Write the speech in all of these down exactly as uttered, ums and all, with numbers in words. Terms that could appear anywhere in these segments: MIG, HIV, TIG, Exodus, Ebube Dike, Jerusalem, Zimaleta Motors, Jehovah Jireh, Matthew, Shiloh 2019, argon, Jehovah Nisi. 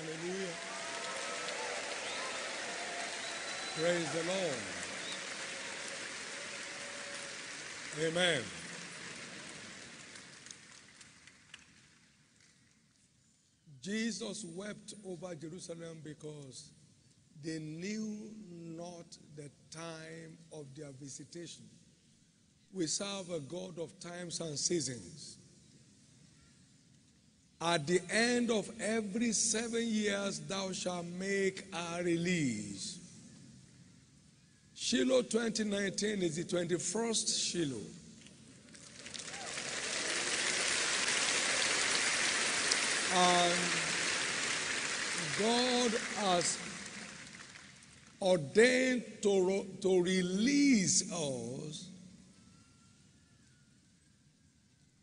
Hallelujah. Praise the Lord. Amen. Jesus wept over Jerusalem because they knew not the time of their visitation. We serve a God of times and seasons. At the end of every seven years, thou shalt make a release. Shiloh twenty nineteen is the twenty-first Shiloh. And God has ordained to, to release us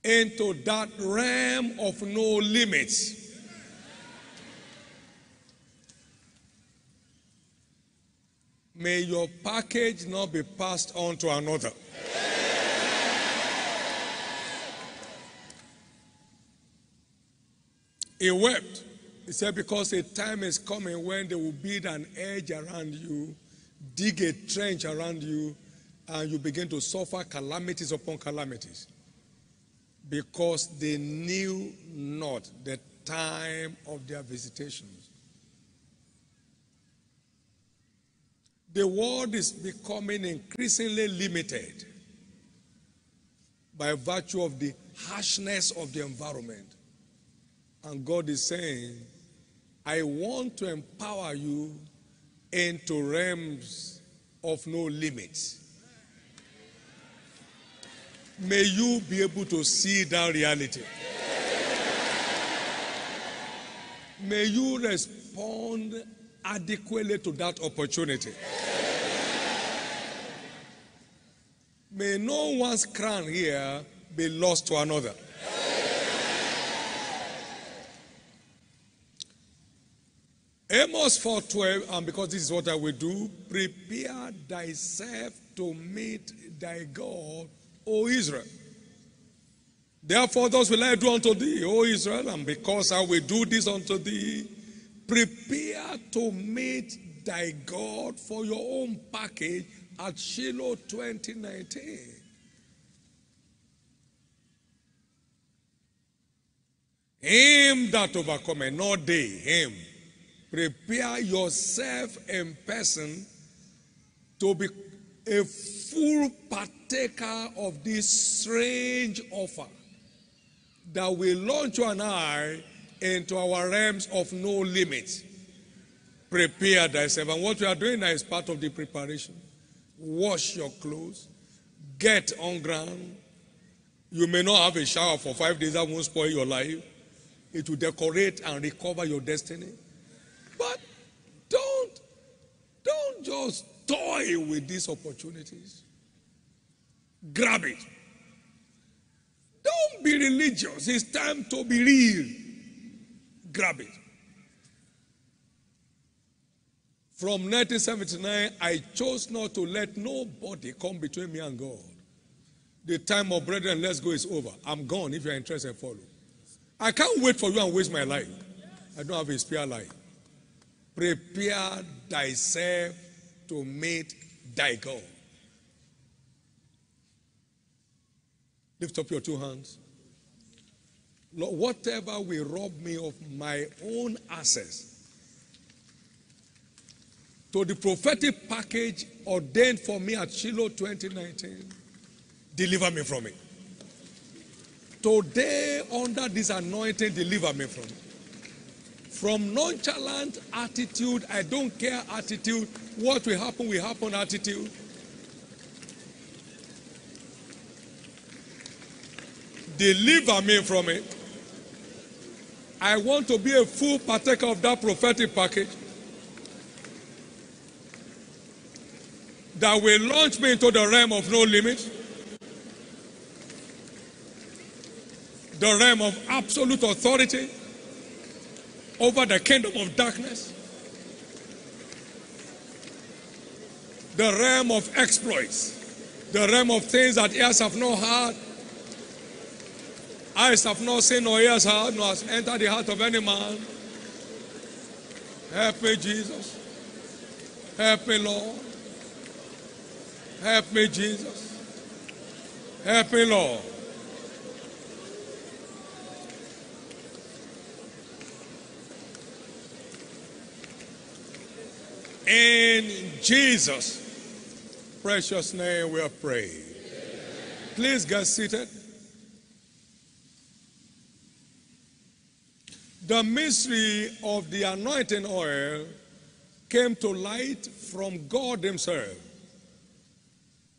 into that realm of no limits. May your package not be passed on to another. He wept. He said, because a time is coming when they will build an edge around you, dig a trench around you, and you begin to suffer calamities upon calamities. Because they knew not the time of their visitations. The world is becoming increasingly limited by virtue of the harshness of the environment. And God is saying, I want to empower you into realms of no limits. May you be able to see that reality. May you respond adequately to that opportunity. May no one's crown here be lost to another. Amos four twelve, and because this is what I will do, prepare thyself to meet thy God, O Israel. Therefore thus will I do unto thee, O Israel, and because I will do this unto thee, prepare to meet thy God for your own package at Shiloh twenty nineteen. Him that overcometh, not they, him. Prepare yourself in person to be a full partaker of this strange offer that will launch you and I into our realms of no limits. Prepare thyself. And what we are doing now is part of the preparation. Wash your clothes. Get on ground. You may not have a shower for five days. That won't spoil your life. It will decorate and recover your destiny. But don't, don't just toy with these opportunities. Grab it. Don't be religious. It's time to be real. Grab it. From nineteen seventy-nine, I chose not to let nobody come between me and God. The time of brethren, let's go, is over. I'm gone. If you're interested, follow. I can't wait for you and waste my life. I don't have a spare life. Prepare thyself to meet thy God. Lift up your two hands. Lord, whatever will rob me of my own access to the prophetic package ordained for me at Shiloh twenty nineteen, deliver me from it. Today, under this anointing, deliver me from it. From nonchalant attitude, I don't care attitude, what will happen will happen attitude. Deliver me from it. I want to be a full partaker of that prophetic package that will launch me into the realm of no limits, the realm of absolute authority over the kingdom of darkness, the realm of exploits, the realm of things that ears have not heard, eyes have not seen, nor ears heard, nor has entered the heart of any man. Help me, Jesus. Help me, Lord. Help me, Jesus. Help me, Lord. In Jesus' precious name we have prayed. Please get seated. The mystery of the anointing oil came to light from God himself.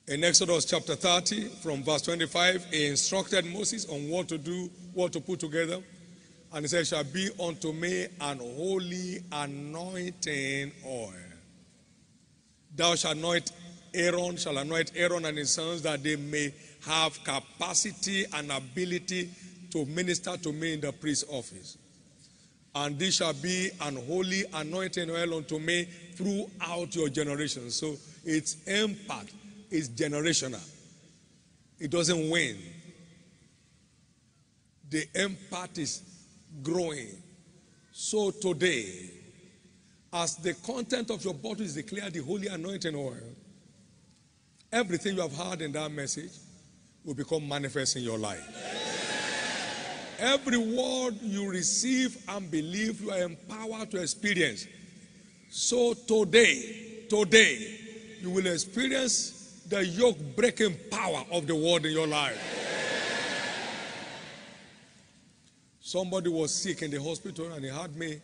In Exodus chapter thirty, from verse twenty-five, he instructed Moses on what to do, what to put together. And he said, "Shall be unto me an holy anointing oil. Thou shalt anoint Aaron, shall anoint Aaron and his sons, that they may have capacity and ability to minister to me in the priest's office. And this shall be an holy anointing oil unto me throughout your generations." So its impact is generational. It doesn't wane. The impact is growing. So today, as the content of your bottle is declared the holy anointing oil, everything you have heard in that message will become manifest in your life. Yeah. Every word you receive and believe, you are empowered to experience. So today, today, you will experience the yoke-breaking power of the word in your life. Yeah. Somebody was sick in the hospital and he had me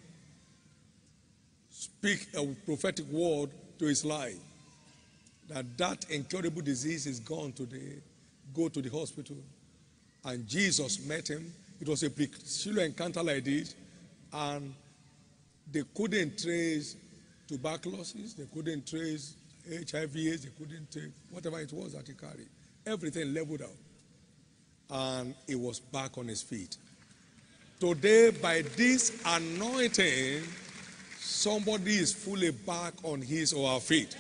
speak a prophetic word to his life, that that incurable disease is gone today. Go to the hospital. And Jesus met him. It was a Shiloh encounter like this, and they couldn't trace tuberculosis, they couldn't trace H I V, they couldn't trace whatever it was that he carried. Everything leveled out, and he was back on his feet. Today, by this anointing, somebody is fully back on his or her feet.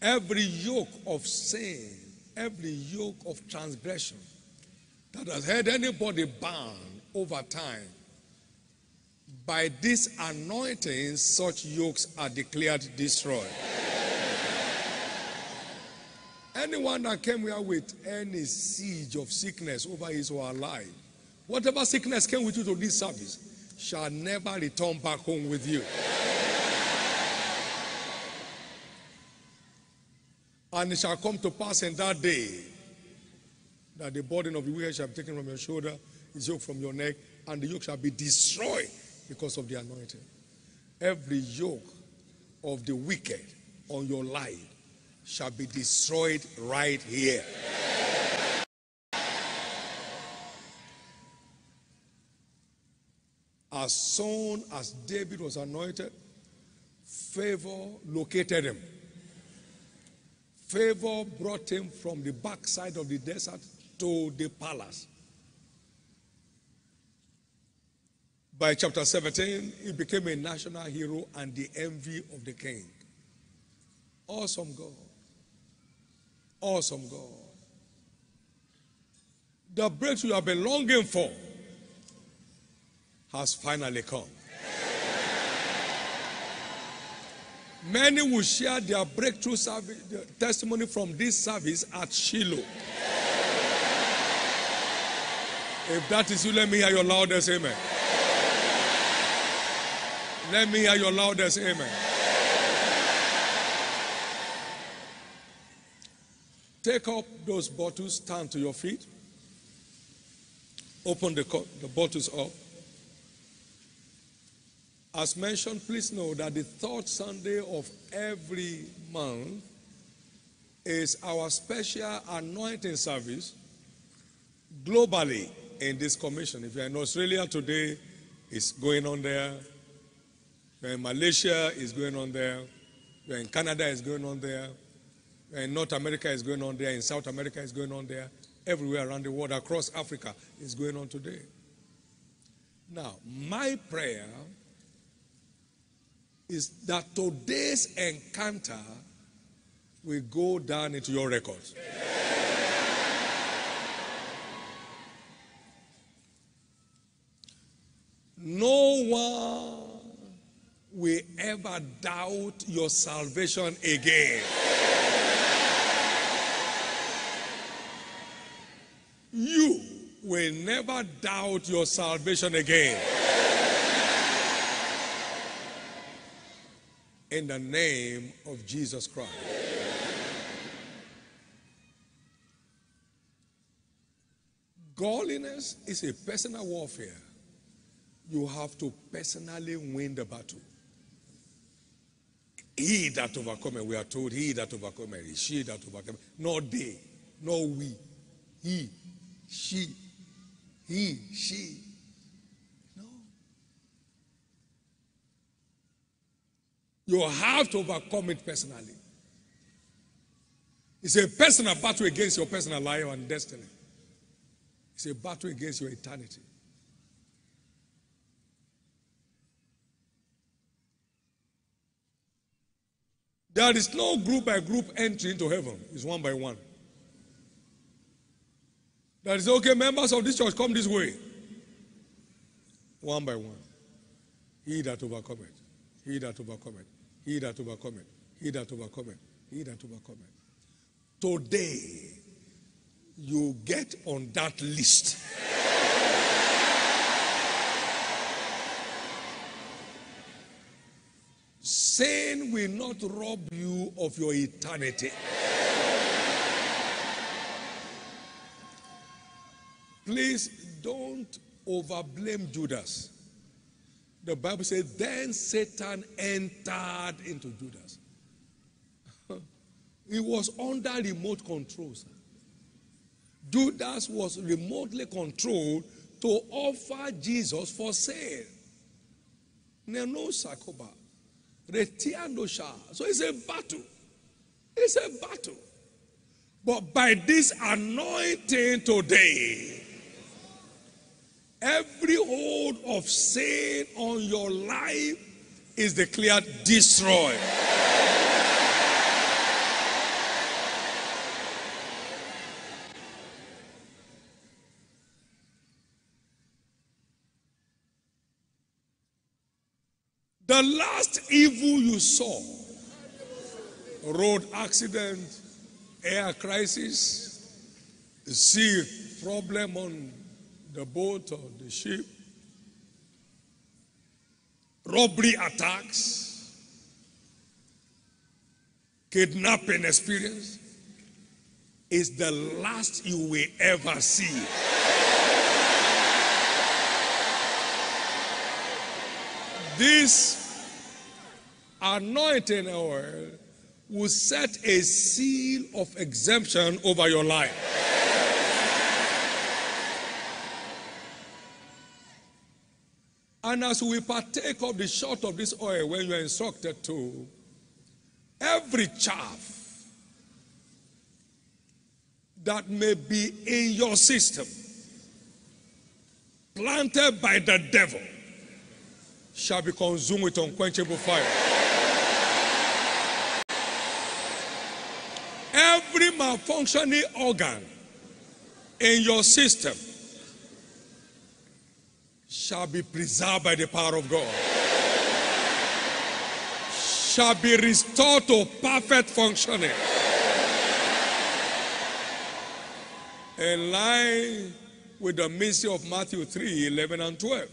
Every yoke of sin, every yoke of transgression that has held anybody bound over time, by this anointing, such yokes are declared destroyed. Anyone that came here with any siege of sickness over his or her life, whatever sickness came with you to this service shall never return back home with you. And it shall come to pass in that day that the burden of the wicked shall be taken from your shoulder, his yoke from your neck, and the yoke shall be destroyed because of the anointing. Every yoke of the wicked on your life shall be destroyed right here. As soon as David was anointed, favor located him. Favor brought him from the backside of the desert to the palace. By chapter seventeen, he became a national hero and the envy of the king. Awesome God. Awesome God. The breakthrough you have been longing for has finally come. Yeah. Many will share their breakthrough service, their testimony from this service at Shiloh. Yeah. If that is you, let me hear your loudest amen. Yeah. Let me hear your loudest amen. Yeah. Take up those bottles, stand to your feet, open the, the bottles up. As mentioned, please know that the third Sunday of every month is our special anointing service globally in this commission. If you're in Australia today, it's going on there. If you're in Malaysia, it's going on there. If you're in Canada, it's going on there. If you're in North America, it's going on there. In South America, it's going on there. Everywhere around the world, across Africa, it's going on today. Now, my prayer is that today's encounter will go down into your records. Yeah. No one will ever doubt your salvation again. You will never doubt your salvation again. In the name of Jesus Christ. Godliness is a personal warfare. You have to personally win the battle. He that overcometh, we are told, he that overcometh, is she that overcometh. Not they, not we. He, she, he, she. No. You have to overcome it personally. It's a personal battle against your personal life and destiny. It's a battle against your eternity. There is no group by group entry into heaven. It's one by one. There is, okay, members of this church, come this way. One by one. He that overcometh, he that overcometh, he that overcometh, he that overcometh, he that overcometh. Today, you get on that list. Sin will not rob you of your eternity. Please don't overblame Judas. The Bible says, then Satan entered into Judas. He was under remote control, sir. Judas was remotely controlled to offer Jesus for sale. Neno Sakoba. So it's a battle. It's a battle. But by this anointing today, every hold of sin on your life is declared destroyed. The last evil you saw, road accident, air crisis, sea problem on the boat or the ship, robbery attacks, kidnapping experience, is the last you will ever see. This anointing oil will set a seal of exemption over your life. And as we partake of the shot of this oil, when you are instructed to, every chaff that may be in your system, planted by the devil, shall be consumed with unquenchable fire. Every malfunctioning organ in your system shall be preserved by the power of God, shall be restored to perfect functioning. In line with the mystery of Matthew three, eleven and twelve,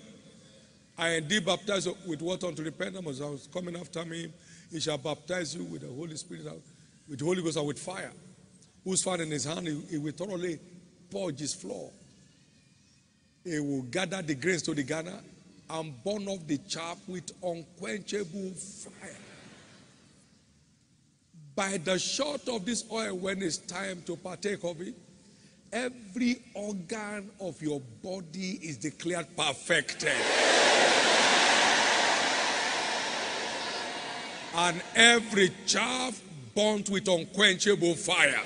I indeed baptize with water unto repentance, I was coming after me. He shall baptize you with the Holy Spirit, with the Holy Ghost, and with fire. Whose fire in his hand, he, he will thoroughly purge his floor. He will gather the grains to the garner and burn off the chaff with unquenchable fire. By the shot of this oil, when it's time to partake of it, every organ of your body is declared perfected. And every chaff burnt with unquenchable fire.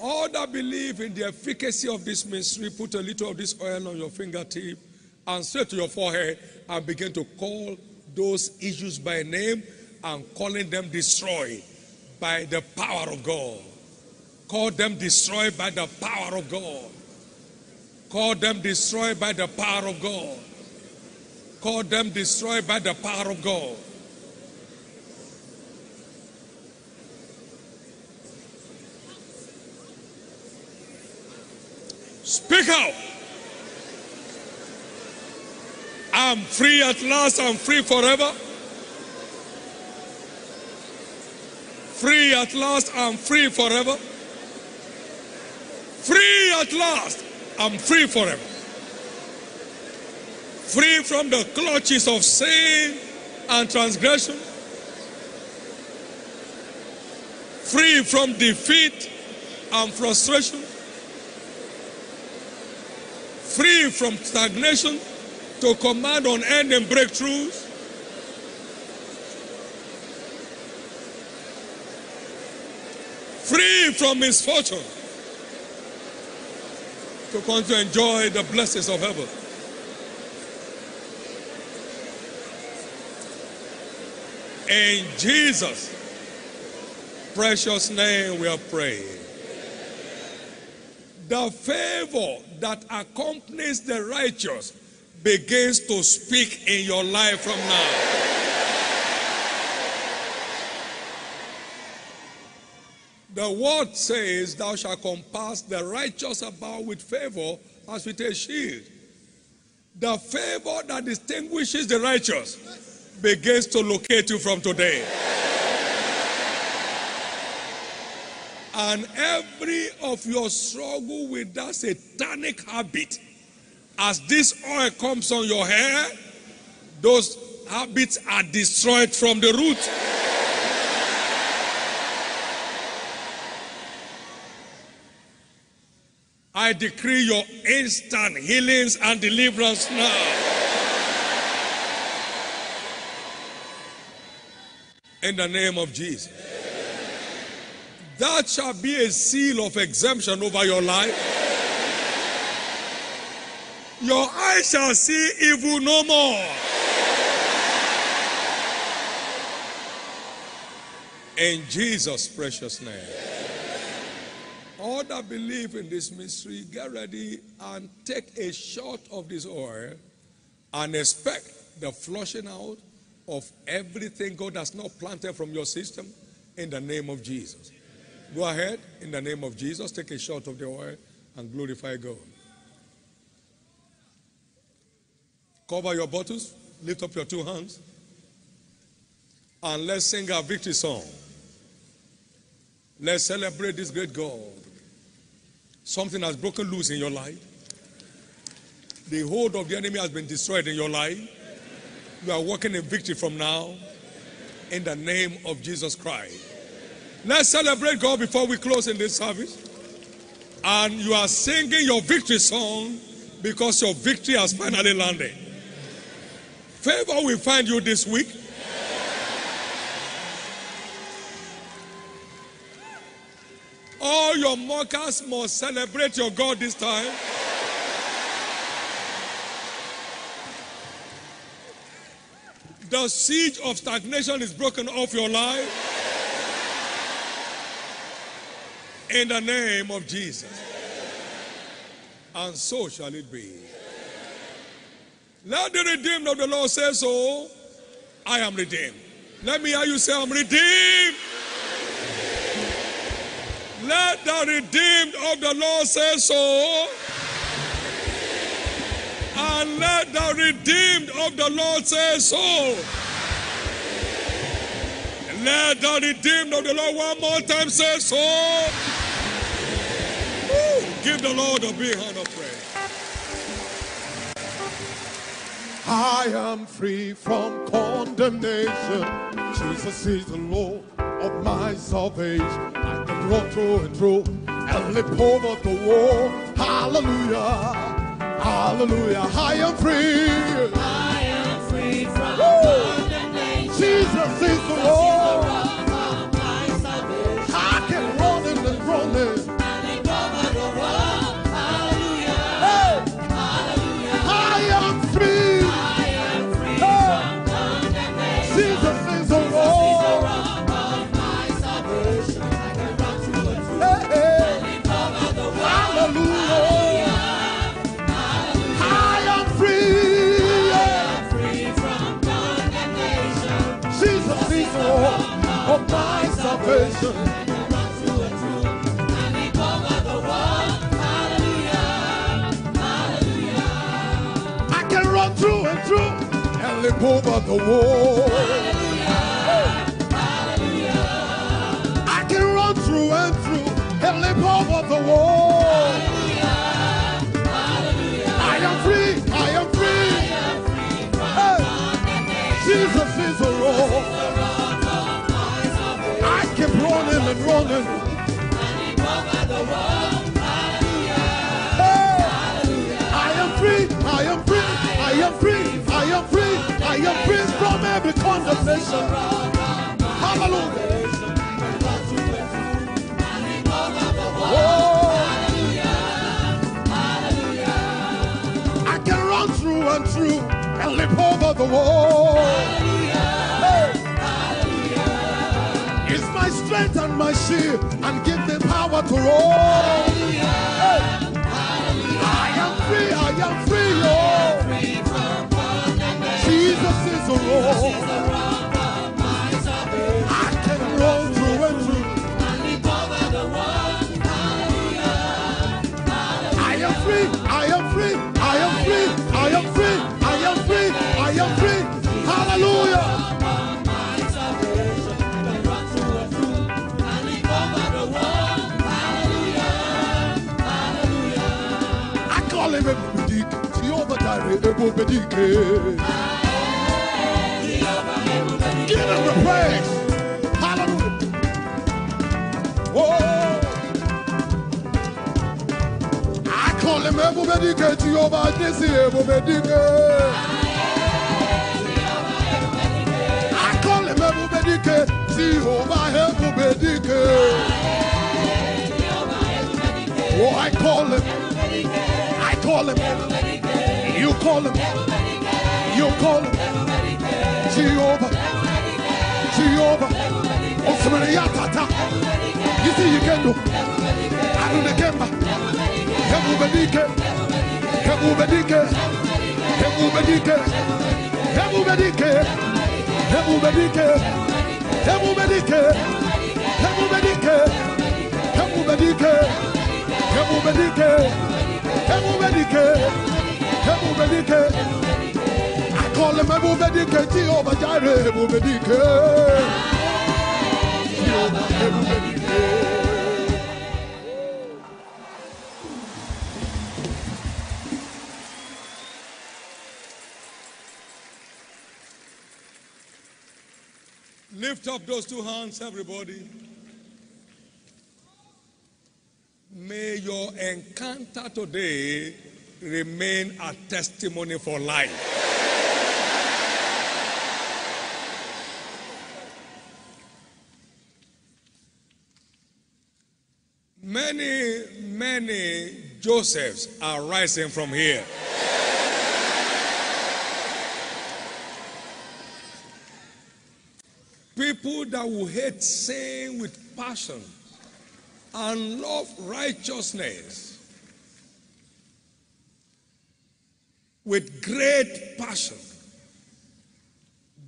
All that believe in the efficacy of this mystery, put a little of this oil on your fingertip and straight to your forehead and begin to call those issues by name and calling them destroyed by the power of God. Call them destroyed by the power of God. Call them destroyed by the power of God. Call them destroyed by the power of God. Speak out. I'm free at last. I'm free forever. Free at last. I'm free forever. Free at last. I'm free forever. Free from the clutches of sin and transgression. Free from defeat and frustration. Free from stagnation to command on end and breakthroughs. Free from misfortune to come to enjoy the blessings of heaven. In Jesus' precious name we are praying. The favor that accompanies the righteous begins to speak in your life from now. The word says, thou shalt compass the righteous about with favor as with a shield. The favor that distinguishes the righteous begins to locate you from today. And every of your struggle with that satanic habit, as this oil comes on your hair, those habits are destroyed from the root. I decree your instant healings and deliverance now. In the name of Jesus. That shall be a seal of exemption over your life. Your eyes shall see evil no more. In Jesus' precious name. All that believe in this mystery, get ready and take a shot of this oil and expect the flushing out of everything God has not planted from your system in the name of Jesus. Go ahead, in the name of Jesus, take a shot of the oil and glorify God. Cover your bottles, lift up your two hands, and let's sing our victory song. Let's celebrate this great God. Something has broken loose in your life. The hold of the enemy has been destroyed in your life. You are walking in victory from now, in the name of Jesus Christ. Let's celebrate God before we close in this service. And you are singing your victory song because your victory has finally landed. Favor will find you this week. All your mockers must celebrate your God this time. The siege of stagnation is broken off your life. In the name of Jesus. And so shall it be. Let the redeemed of the Lord say so. I am redeemed. Let me hear you say, I'm redeemed. Let the redeemed of the Lord say so. And let the redeemed of the Lord say so. Let the redeemed of the Lord one more time say so. Woo. Give the Lord a big hand of praise. I am free from condemnation. Jesus is the Lord of my salvation. I can run through and through and leap over the wall. Hallelujah, hallelujah. I am free. I am free from Woo. condemnation. Jesus is the Lord of my salvation. I can run in and run in. I can run through and through and leap over the wall. Hallelujah, hallelujah. I can run through and through and leap over the wall. Hallelujah, hallelujah. I am free, I am free. Jesus is the Lord. Running and running, and the world. Hallelujah. Hey. Hallelujah. I am free, I am free, I am free, I am free, I am free from every condemnation. Hallelujah. Oh. I can run through and through and leap over the wall. Hey. It's my strength and my shield, and give me power to roll. Hallelujah, hey. Hallelujah. I am free, I am free, oh. Free from Jesus, Jesus is the Lord. I can roll through and through. And leap over the world. Hallelujah, hallelujah. I am free, I am free, I am free, I am free, I am free, I am free. Hallelujah. Ebube Dike, Jehovah Jireh, Ebube Dike. Give him the praise. Hallelujah. Oh, I call him Ebube Dike, Jehovah Nisi, Ebube Dike. I call him Ebube Dike, Jehovah Ebube Dike. Oh, I call him. You call him, you call him, you call him, Jehovah, Jehovah, Osmaniyatata. You see, you can do. I do the game. Ebube Dike, Ebube Dike, Ebube Dike, Ebube Dike, Ebube Dike, Ebube Dike, Ebube Dike, Ebube Dike, Ebube Dike. Ebube Dike, Ebube Dike. I call him Ebube Dike, Jehovah Jireh, Ebube Dike. Jehovah, Ebube Dike. Lift up those two hands, everybody. May your encounter today remain a testimony for life. Many, many Josephs are rising from here. People that will hate sin with passion and love righteousness with great passion.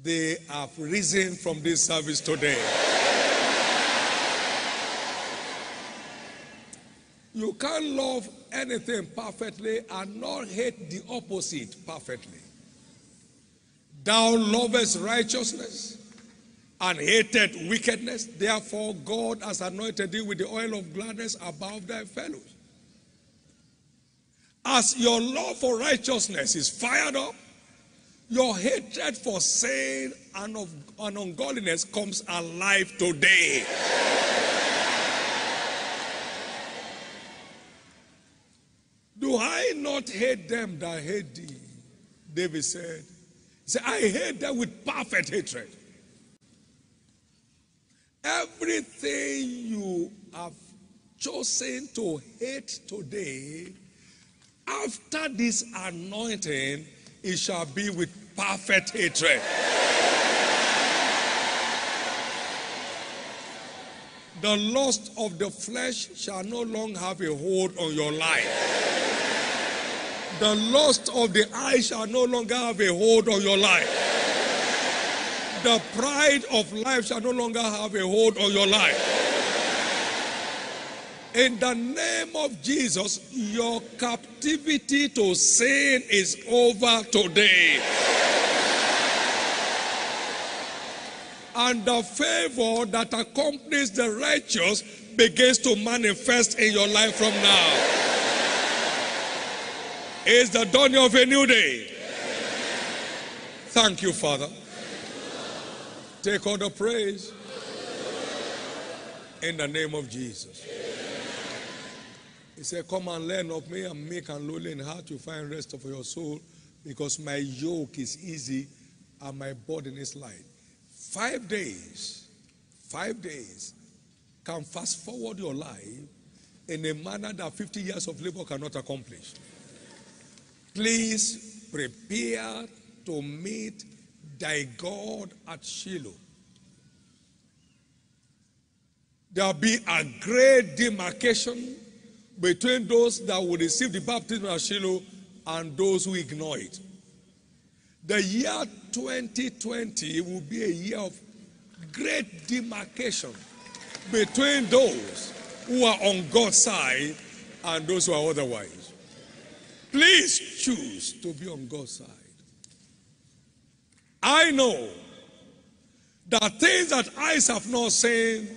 They have risen from this service today. You can't love anything perfectly and not hate the opposite perfectly. Thou lovest righteousness and hated wickedness, therefore God has anointed thee with the oil of gladness above thy fellows. As your love for righteousness is fired up, your hatred for sin and of and ungodliness comes alive today. Do I not hate them that hate thee? David said, he said, I hate them with perfect hatred. Everything you have chosen to hate today, after this anointing, it shall be with perfect hatred. The lust of the flesh shall no longer have a hold on your life. The lust of the eye shall no longer have a hold on your life. The pride of life shall no longer have a hold on your life. In the name of Jesus, your captivity to sin is over today. And the favor that accompanies the righteous begins to manifest in your life from now. It's the dawning of a new day. Thank you, Father. Take all the praise in the name of Jesus. He said, come and learn of me, and meek and lowly in heart you find rest for your soul, because my yoke is easy and my burden is light. Five days, five days can fast forward your life in a manner that fifty years of labor cannot accomplish. Please prepare to meet thy God at Shiloh. There will be a great demarcation between those that will receive the baptism at Shiloh and those who ignore it. The year twenty twenty will be a year of great demarcation between those who are on God's side and those who are otherwise. Please choose to be on God's side. I know that things that eyes have not seen,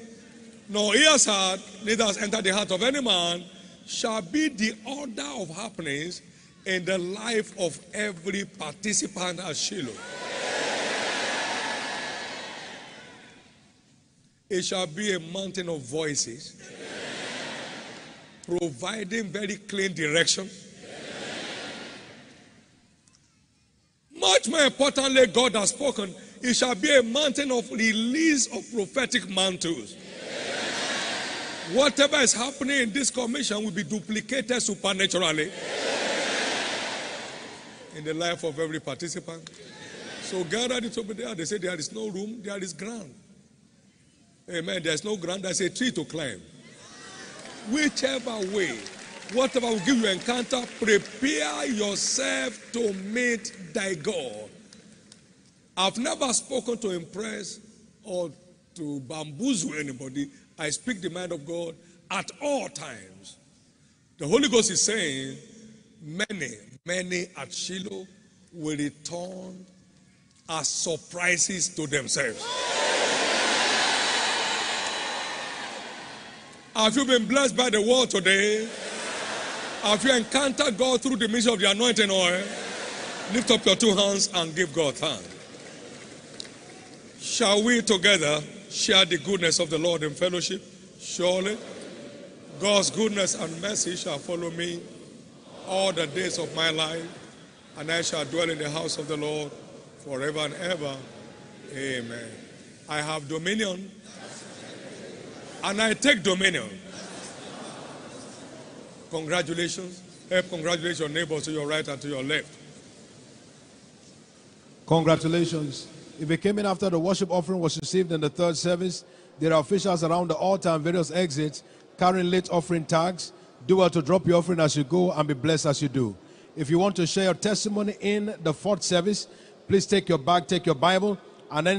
nor ears heard, neither has entered the heart of any man, shall be the order of happenings in the life of every participant at Shiloh. It shall be a mountain of voices, providing very clean direction. Much more importantly, God has spoken. It shall be a mountain of release of prophetic mantles. Yeah. Whatever is happening in this commission will be duplicated supernaturally. Yeah. In the life of every participant. Yeah. So gathered it over there. They say there is no room, there is ground. Amen. There is no ground, there is a tree to climb. Whichever way, whatever will give you encounter, prepare yourself to meet thy God. I've never spoken to impress or to bamboozle anybody. I speak the mind of God at all times. The Holy Ghost is saying, many, many at Shiloh will return as surprises to themselves. Have you been blessed by the word today? Have you encountered God through the ministry of the anointing oil? Lift up your two hands and give God thanks. Shall we together share the goodness of the Lord in fellowship? Surely, God's goodness and mercy shall follow me all the days of my life, and I shall dwell in the house of the Lord forever and ever. Amen. I have dominion, and I take dominion. Congratulations. Help congratulate your neighbors to your right and to your left. Congratulations. If you came in after the worship offering was received in the third service, there are officials around the altar and various exits carrying late offering tags. Do well to drop your offering as you go and be blessed as you do. If you want to share your testimony in the fourth service, please take your bag, take your Bible, and then